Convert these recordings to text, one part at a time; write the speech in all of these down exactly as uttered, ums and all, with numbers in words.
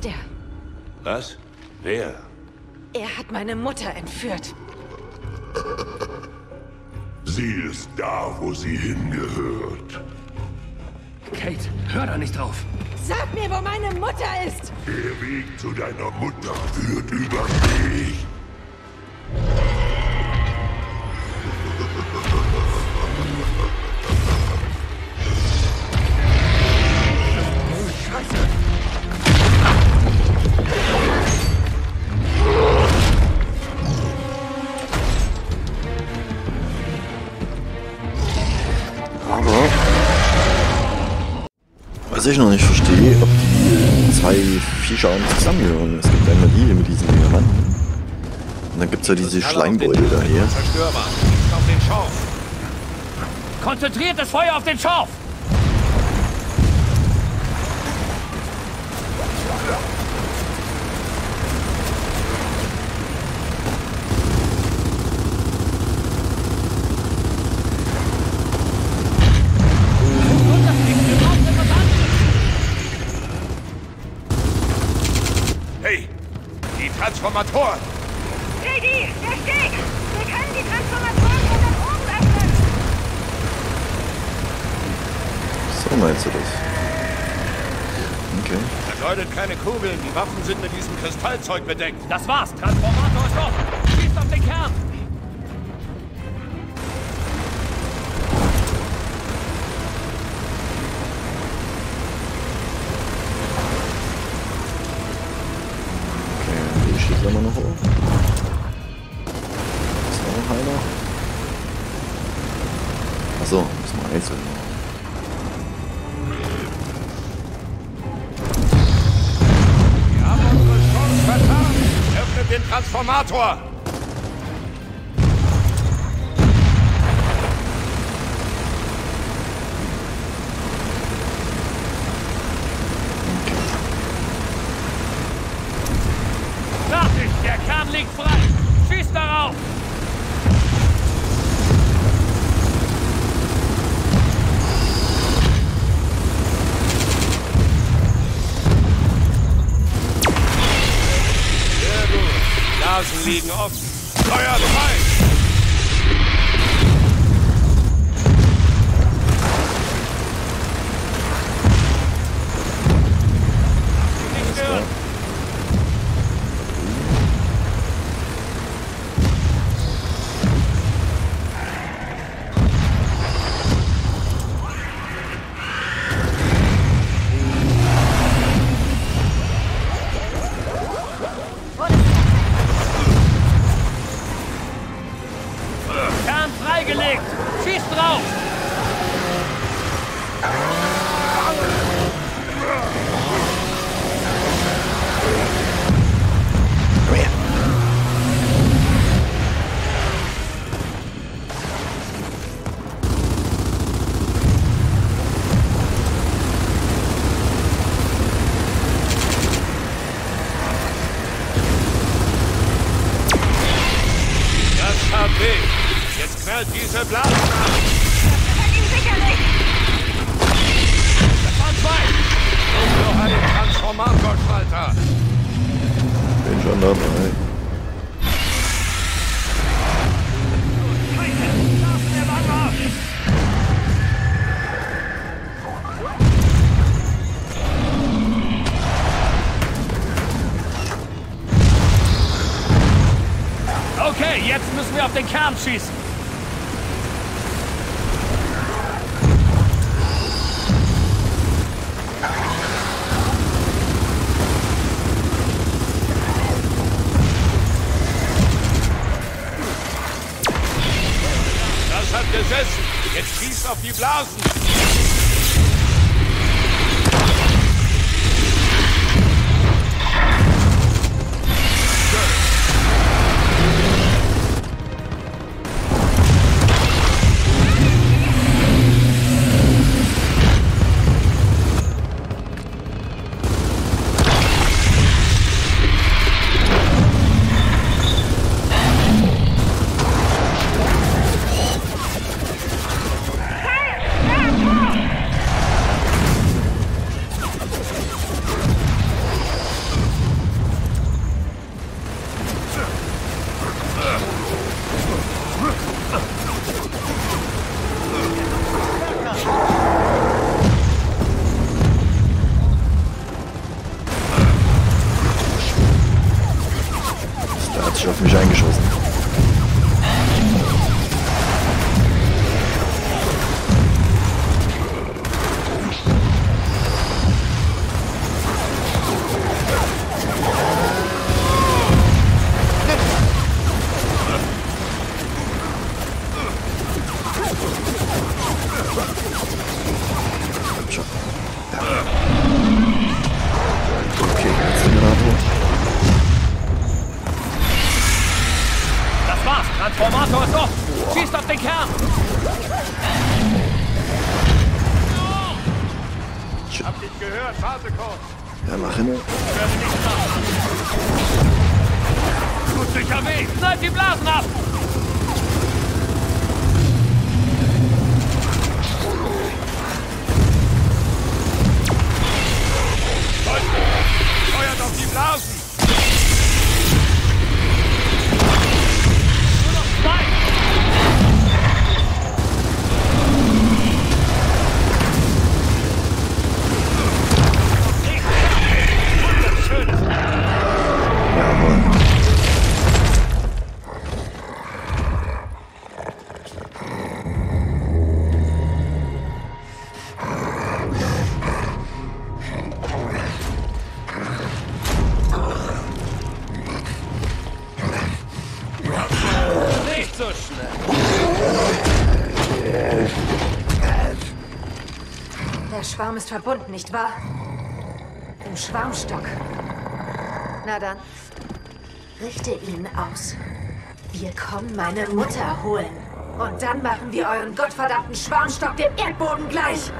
ist er. Was? Wer? Er hat meine Mutter entführt. Sie ist da, wo sie hingehört. Kate, hör da nicht drauf. Sag mir, wo meine Mutter ist. Der Weg zu deiner Mutter führt über mich. Was ich noch nicht verstehe, ob die zwei Viecherarmen zusammengehören. Es gibt einmal die mit diesen Diamanten. Und dann gibt es ja diese Schleimbeutel da hier. Auf den Schorf! Konzentriertes Feuer auf den Schorf! Transformatoren! J D, der Steg! Wir können die Transformatoren von nach oben öffnen! So meinst du das? Okay. Vergeudet keine Kugeln, die Waffen sind mit diesem Kristallzeug bedeckt. Das war's! Transformator ist offen! Schießt auf den Kern! So, muss man einzeln machen. Wir haben unsere Chance vertan! Öffnet den Transformator! Fertig! Der Kern liegt frei! Schießt darauf! Liegen offen. Feuer frei! Nicht stören! Jetzt knallt diese Blase an! Das wird ihm sicher nicht! Das waren zwei! Und noch einen Transformatorschalter! Bin schon dabei. Okay, jetzt müssen wir auf den Kern schießen. Das hat gesessen. Jetzt schießt auf die Blasen. gehört. Warte kurz. Ja, mach hin. Ich werde nichts machen. Gut sicher weg. Seid die Blasen ab. Feuert auf die Blasen. Nur noch zwei. Der Schwarm ist verbunden, nicht wahr? Im Schwarmstock. Na dann, richte ihn aus. Wir kommen meine Mutter holen. Und dann machen wir euren gottverdammten Schwarmstock dem Erdboden gleich.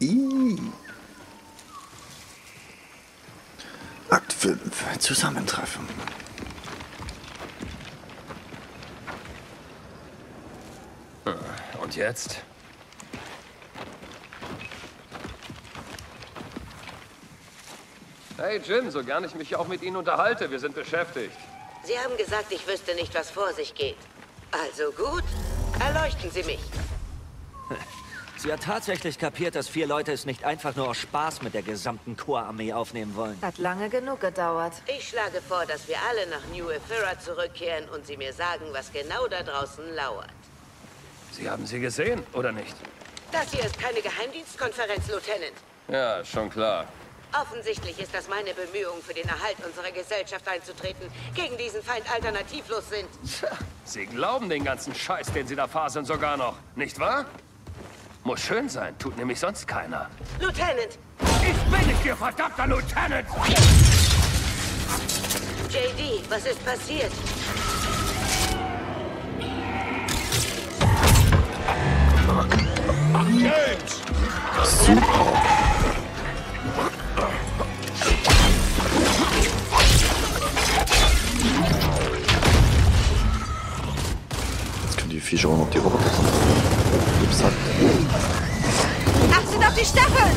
I. Akt fünf. Zusammentreffen. Und jetzt? Hey Jim, so gern ich mich auch mit Ihnen unterhalte, wir sind beschäftigt. Sie haben gesagt, ich wüsste nicht, was vor sich geht. Also gut, erleuchten Sie mich. Sie hat tatsächlich kapiert, dass vier Leute es nicht einfach nur aus Spaß mit der gesamten Kor-Armee aufnehmen wollen. Hat lange genug gedauert. Ich schlage vor, dass wir alle nach New Ephyra zurückkehren und Sie mir sagen, was genau da draußen lauert. Sie haben sie gesehen, oder nicht? Das hier ist keine Geheimdienstkonferenz, Lieutenant. Ja, schon klar. Offensichtlich ist das meine Bemühungen, für den Erhalt unserer Gesellschaft einzutreten, gegen diesen Feind alternativlos sind. Tja, Sie glauben den ganzen Scheiß, den Sie da faseln, sogar noch, nicht wahr? Muss schön sein, tut nämlich sonst keiner. Lieutenant! Ich bin nicht Ihr verdammter Lieutenant! J D, was ist passiert? Super. Jetzt können die Viecher auch noch die Roboter kommen. Achtet auf die Stacheln!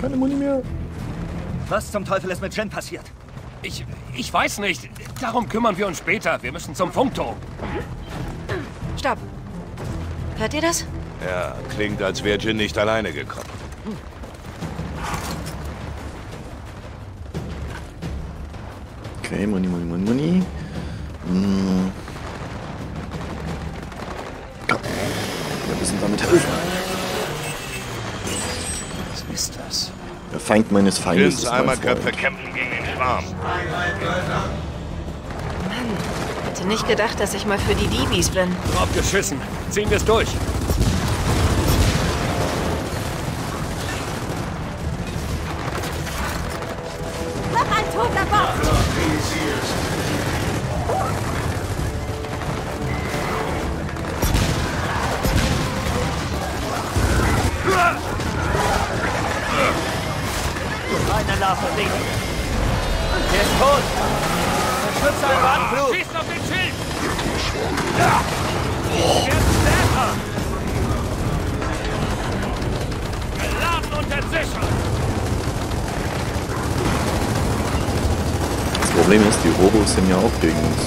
Keine Muni mehr. Was zum Teufel ist mit Jen passiert? Ich, ich weiß nicht. Darum kümmern wir uns später. Wir müssen zum Funkturm. Stopp. Hört ihr das? Ja, klingt, als wäre Jen nicht alleine gekommen. Hm. Okay, Muni, Muni, Muni, Muni. Hm. Komm. Wir müssen damit helfen. Ist das? Der Feind meines Feindes ist mein Freund. Kämpfen gegen den Schwarm. Mann, hätte nicht gedacht, dass ich mal für die Diebis bin. Drauf geschissen. Ziehen wir es durch. Noch ein toter Bock! Einer darf er nicht. Der ist tot. Der Schütze hat einen Anflug. Schießt auf den Schild. Ja. Der Stäfer. Geladen und entsichert. Das Problem ist, die Robos sind ja auch gegen uns.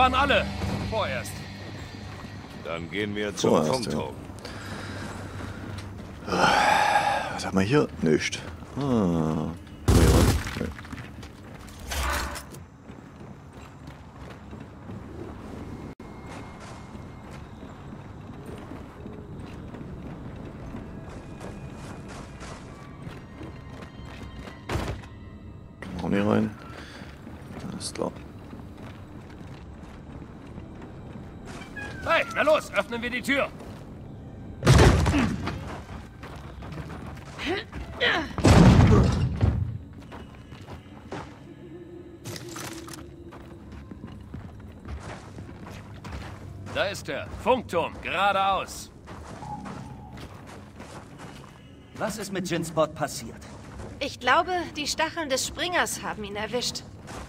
waren alle. Vorerst. Dann gehen wir zum Funkturm. Ja. Was haben wir hier? Nicht. Ah. Rein. Alles klar. Hey, na los, öffnen wir die Tür. Da ist er. Funkturm, geradeaus. Was ist mit Jinspot passiert? Ich glaube, die Stacheln des Springers haben ihn erwischt.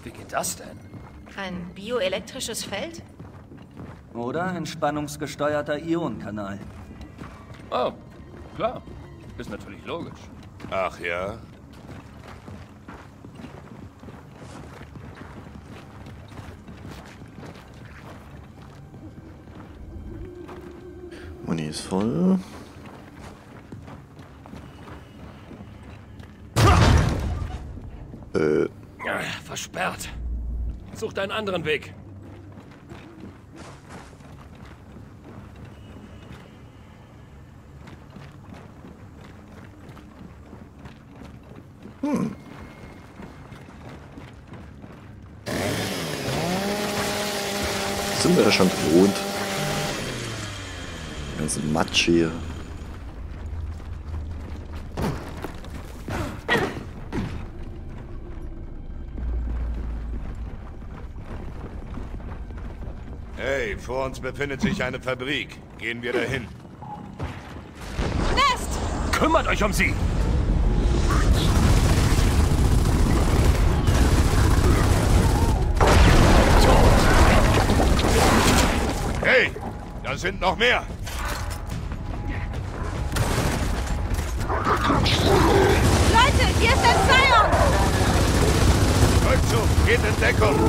Wie geht das denn? Ein bioelektrisches Feld? Oder ein spannungsgesteuerter Ionenkanal. Oh, klar. Ist natürlich logisch. Ach ja. Muni ist voll. Äh. Versperrt. Sucht einen anderen Weg. Hm. Sind wir ja schon gewohnt. Ganz Matsch hier. Hey, vor uns befindet sich eine Fabrik. Gehen wir dahin. Nest! Kümmert euch um sie! Hey, da sind noch mehr! Leute, hier ist ein Zion! Rückzug, geht in Deckung!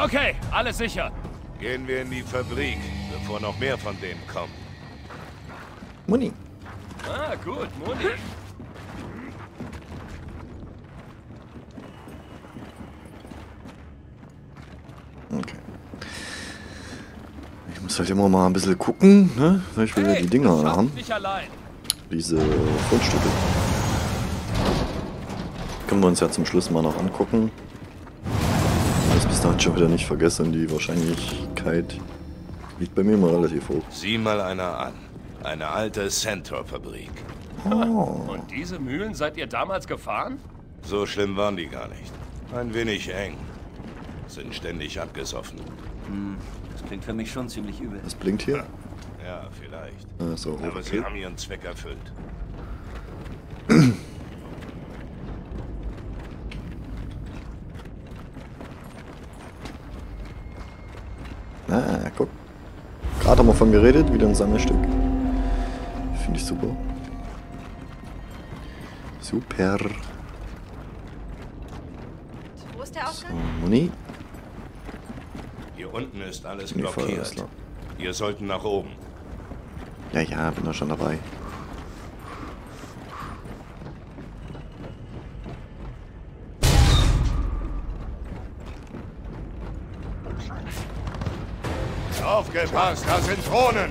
Okay, alles sicher. Gehen wir in die Fabrik, bevor noch mehr von denen kommen. Muni. Ah, gut, Muni. Okay. Ich muss halt immer mal ein bisschen gucken, ne? Weil ich will ja die Dinger haben. Diese Fundstücke. Können wir uns ja zum Schluss mal noch angucken. Bis dahin schon wieder nicht vergessen, die Wahrscheinlichkeit liegt bei mir mal relativ hoch. Sieh mal einer an. Eine alte Centaur-Fabrik. Oh. Und diese Mühlen seid ihr damals gefahren? So schlimm waren die gar nicht. Ein wenig eng. Sind ständig abgesoffen. Hm, das klingt für mich schon ziemlich übel. Das blinkt hier? Ja, vielleicht. Ah, so, aber okay. Sie haben ihren Zweck erfüllt. Ah, guck. Gerade haben wir von geredet, wieder ein Sammelstück. Finde ich super. Super. So, Muni. Hier unten ist alles blockiert. Wir sollten nach oben. Ja, ja, bin doch schon dabei. Aufgepasst, da sind Drohnen!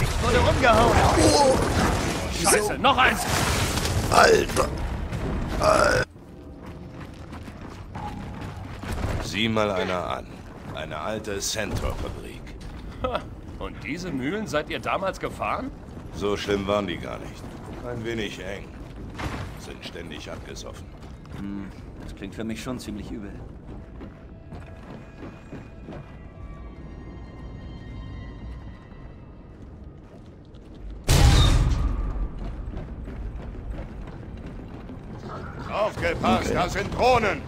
Ich wurde rumgehauen! Oh. Scheiße, noch eins! Alter! Alter! Sieh mal einer an. Eine alte Centaur-Fabrik. Und diese Mühlen seid ihr damals gefahren? So schlimm waren die gar nicht. Ein wenig eng. Sind ständig abgesoffen. Hm, das klingt für mich schon ziemlich übel. Aufgepasst, okay. Das sind Drohnen!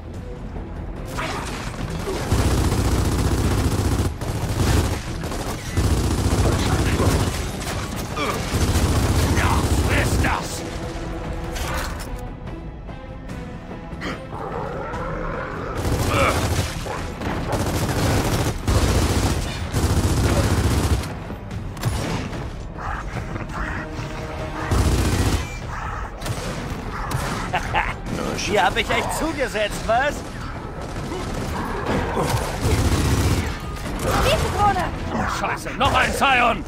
Hier habe ich echt zugesetzt, was? Oh, Scheiße, noch ein Scion!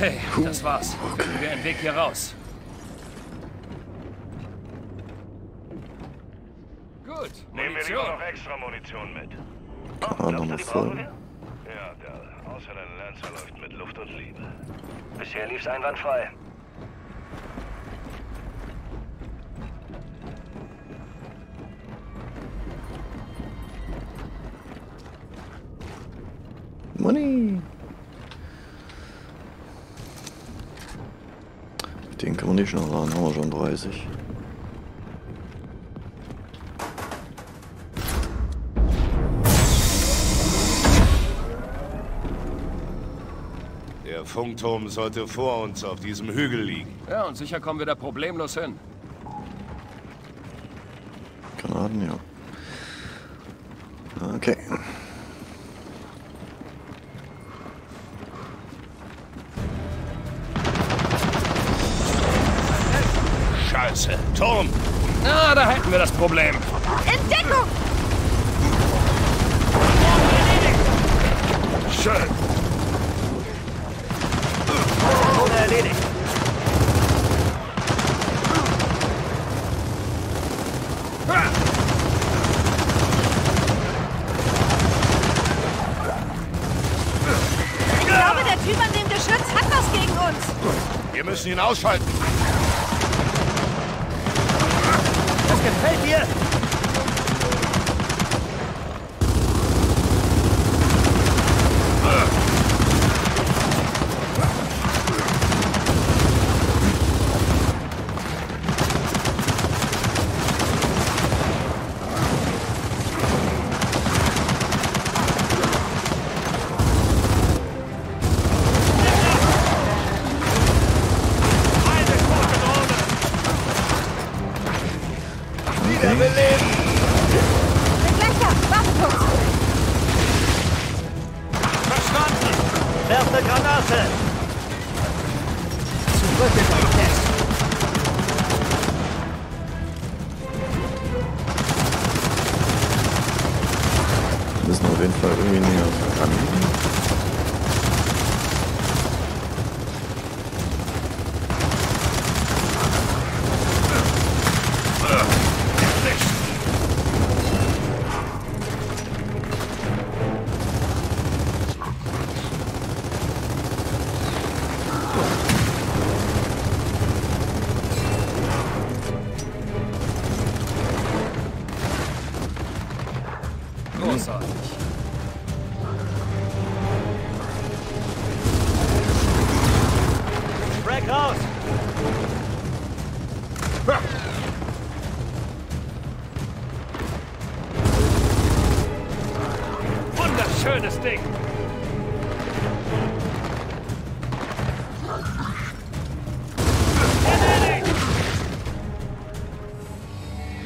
Okay, das war's. Finden wir einen Weg hier raus. Gut, nehmen wir noch extra Munition mit. Oh, noch eine voll. Ja, da. Außer dein Lancer läuft mit Luft und Liebe. Bisher lief's einwandfrei. Money! Den kann man nicht noch ran, haben wir schon dreißig. Der Funkturm sollte vor uns auf diesem Hügel liegen. Ja, und sicher kommen wir da problemlos hin. Granaten, ja. Okay. Turm! Na, ah, da hätten wir das Problem. In Deckung! Schön! Oder erledigt! Ich glaube, der Typ an dem Geschütz hat was gegen uns. Wir müssen ihn ausschalten. Gefällt dir? Wir müssen auf jeden Fall irgendwie näher ran. schönes Ding.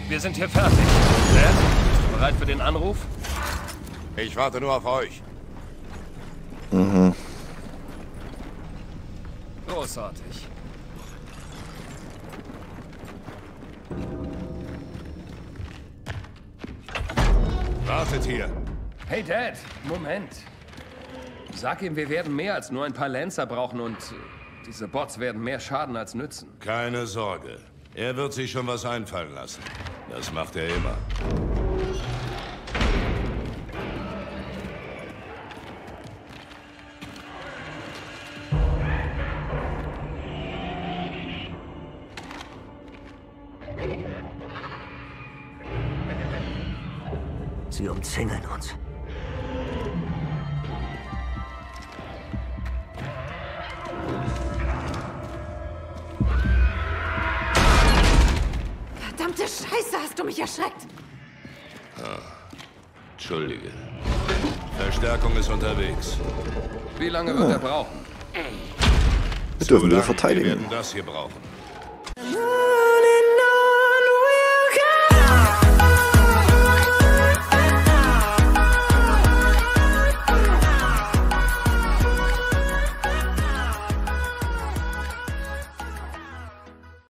Wir sind hier fertig. Lance, bist du bereit für den Anruf? Ich warte nur auf euch. Mhm. Großartig. Wartet hier. Hey Dad, Moment. Sag ihm, wir werden mehr als nur ein paar Lancer brauchen und diese Bots werden mehr schaden als nützen. Keine Sorge. Er wird sich schon was einfallen lassen. Das macht er immer. Sie umzingeln uns. Verdammte Scheiße, hast du mich erschreckt! Ah, entschuldige. Verstärkung ist unterwegs. Wie lange wird ah. er brauchen? Wir dürfen wieder verteidigen. Wir werden das hier brauchen.